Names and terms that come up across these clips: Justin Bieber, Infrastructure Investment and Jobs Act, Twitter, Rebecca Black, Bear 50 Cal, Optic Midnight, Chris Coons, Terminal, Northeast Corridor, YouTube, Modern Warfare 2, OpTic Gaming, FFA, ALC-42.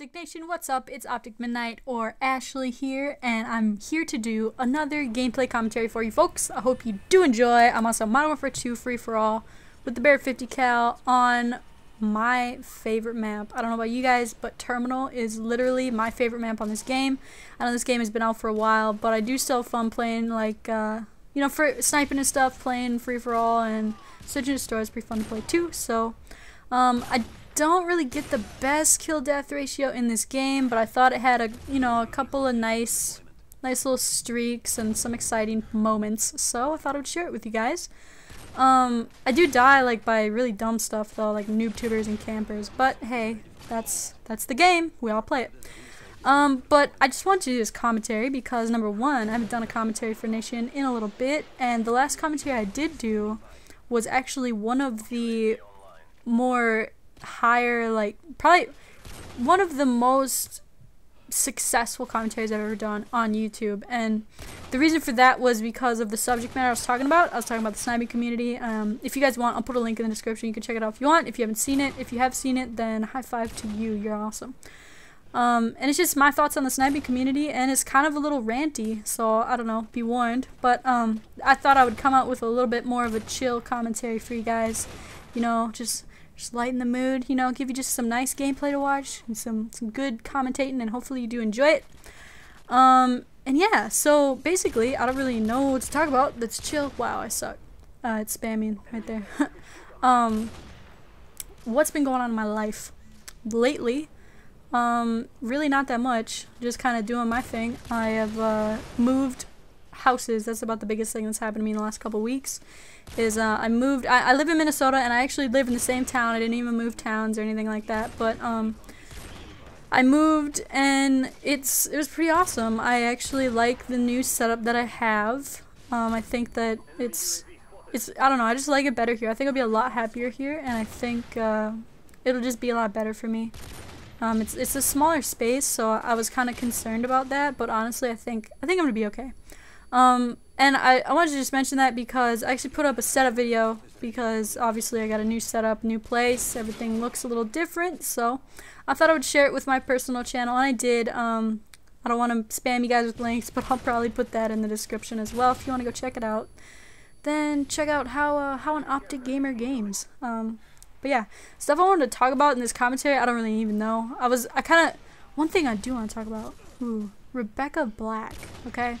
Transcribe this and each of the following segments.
Optic Nation, what's up? It's Optic Midnight or Ashley here, and I'm here to do another gameplay commentary for you folks. I hope you do enjoy. I'm also Modern Warfare 2 free for all with the Bear 50 Cal on my favorite map. I don't know about you guys, but Terminal is literally my favorite map on this game. I know this game has been out for a while, but I do still have fun playing, like, you know, for sniping and stuff, playing free for all, and searching and destroy is pretty fun to play too. So, I don't really get the best kill-death ratio in this game, but I thought it had a couple of nice little streaks and some exciting moments, so I thought I would share it with you guys. I do die, like, by really dumb stuff, though, like noob tubers and campers, but hey, that's the game. We all play it. But I just wanted to do this commentary because, number one, I haven't done a commentary for Nation in a little bit, and the last commentary I did do was actually one of the more higher, like, probably one of the most successful commentaries I've ever done on YouTube, and the reason for that was because of the subject matter I was talking about. I was talking about the sniping community. If you guys want, I'll put a link in the description. You can check it out if you want, if you haven't seen it. If you have seen it, then high five to you, you're awesome. And it's just my thoughts on the sniping community, and it's kind of a little ranty, so I don't know, be warned, but I thought I would come out with a little bit more of a chill commentary for you guys, you know, just lighten the mood, you know, give you just some nice gameplay to watch and some good commentating, and hopefully you do enjoy it. And yeah, so basically, I don't really know what to talk about. Let's chill. Wow, I suck. It's spamming right there. What's been going on in my life lately? Really not that much. Just kind of doing my thing. I have moved houses. That's about the biggest thing that's happened to me in the last couple weeks. Is I moved. I live in Minnesota, and I actually live in the same town. I didn't even move towns or anything like that, but I moved, and it was pretty awesome. I actually like the new setup that I have. I think that it's I don't know, I just like it better here. I think I'll be a lot happier here, and I think it'll just be a lot better for me. It's a smaller space, so I was kind of concerned about that, but honestly, I think I'm gonna be okay. And I wanted to just mention that because I actually put up a setup video because obviously I got a new setup, new place, everything looks a little different, so I thought I would share it with my personal channel, and I did. I don't want to spam you guys with links, but I'll probably put that in the description as well if you want to go check it out. Then check out how an Optic Gamer games. But yeah, stuff I wanted to talk about in this commentary, I don't really even know. One thing I do want to talk about, Rebecca Black, okay?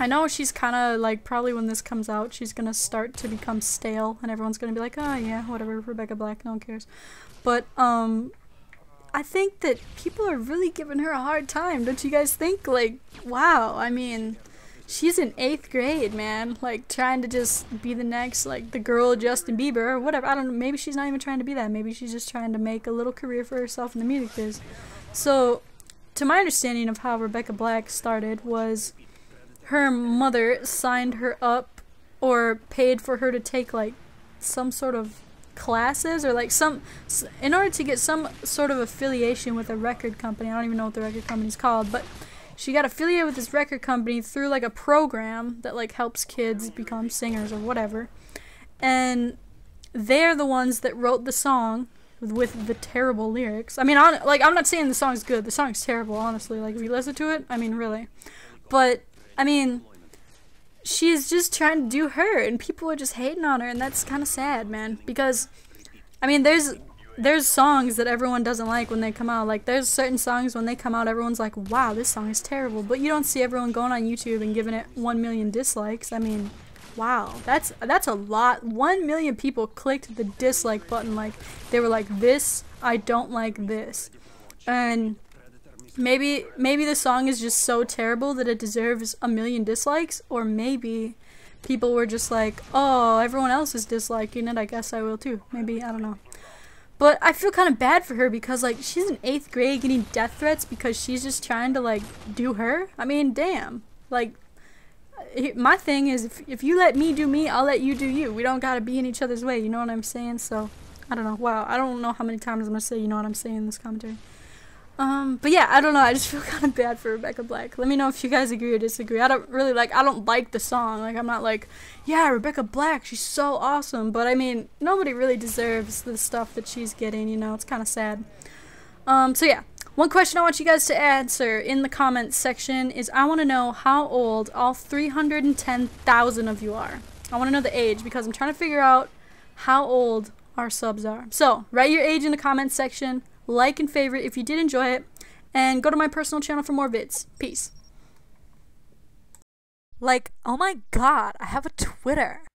I know she's kind of, like, probably when this comes out, she's going to start to become stale, and everyone's going to be like, oh yeah, whatever, Rebecca Black, no one cares. But, I think that people are really giving her a hard time, don't you guys think? Like, wow, I mean, she's in 8th grade, man, like, trying to just be the next, like, the girl Justin Bieber, or whatever, I don't know, maybe she's not even trying to be that, maybe she's just trying to make a little career for herself in the music biz. So, to my understanding of how Rebecca Black started was, her mother signed her up or paid for her to take, like, some sort of classes or, like, in order to get some sort of affiliation with a record company. I don't even know what the record company's called, but she got affiliated with this record company through, like, a program that, like, helps kids become singers or whatever. And they're the ones that wrote the song with the terrible lyrics. I mean, like, I'm not saying the song's good. The song's terrible, honestly. Like, if you listen to it, I mean, really. But I mean, she is just trying to do her, and people are just hating on her, and that's kind of sad, man, because, I mean, there's songs that everyone doesn't like when they come out. Like, there's certain songs when they come out, everyone's like, wow, this song is terrible, but you don't see everyone going on YouTube and giving it 1 million dislikes. I mean, wow, that's a lot. 1 million people clicked the dislike button, like, they were like, this, I don't like this, and maybe the song is just so terrible that it deserves 1 million dislikes, or maybe people were just like, oh, everyone else is disliking it, I guess I will too. Maybe, I don't know. But I feel kind of bad for her because, like, she's in 8th grade getting death threats because she's just trying to, like, do her. I mean, damn. Like, my thing is, if you let me do me, I'll let you do you. We don't gotta be in each other's way, you know what I'm saying? So, I don't know. Wow, I don't know how many times I'm gonna say you know what I'm saying in this commentary. But yeah, I don't know, I just feel kind of bad for Rebecca Black. Let me know if you guys agree or disagree. I don't like the song. Like, I'm not like, yeah, Rebecca Black, she's so awesome. But I mean, nobody really deserves the stuff that she's getting, you know, it's kind of sad. So yeah, One question I want you guys to answer in the comments section is I want to know how old all 310,000 of you are. I want to know the age because I'm trying to figure out how old our subs are. So write your age in the comments section, like and favorite if you did enjoy it, and go to my personal channel for more vids. Peace. Like, oh my god, I have a Twitter.